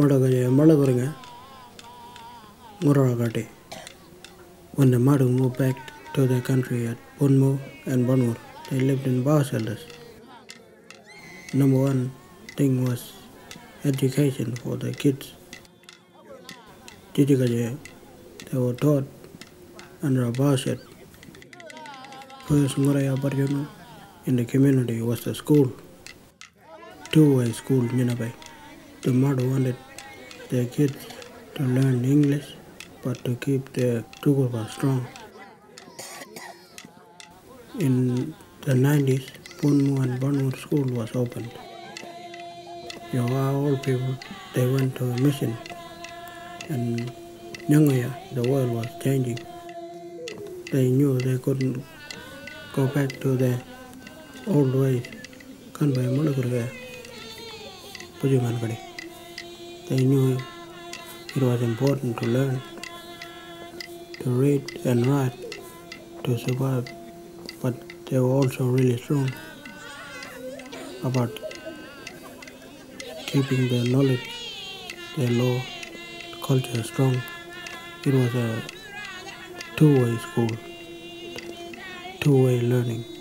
Malakurga, Muragati. When the Martu moved back to the country at Punmu and Barnwood, they lived in bar cellars. Number one thing was education for the kids. They were taught under a basket. First Muraya Barjuna in the community was the school. Two-way school, Ninabe. The mother wanted their kids to learn English, but to keep their Tugulpa strong. In the 90s, Punmu and Barnwood School was opened. Yawa, old people, they went to a mission. And younger, the world was changing. They knew they couldn't go back to their old ways. Kanbaya Malakurga, Pujimankadi. They knew it was important to learn, to read and write, to survive. But they were also really strong about keeping their knowledge, their law, culture strong. It was a two-way school, two-way learning.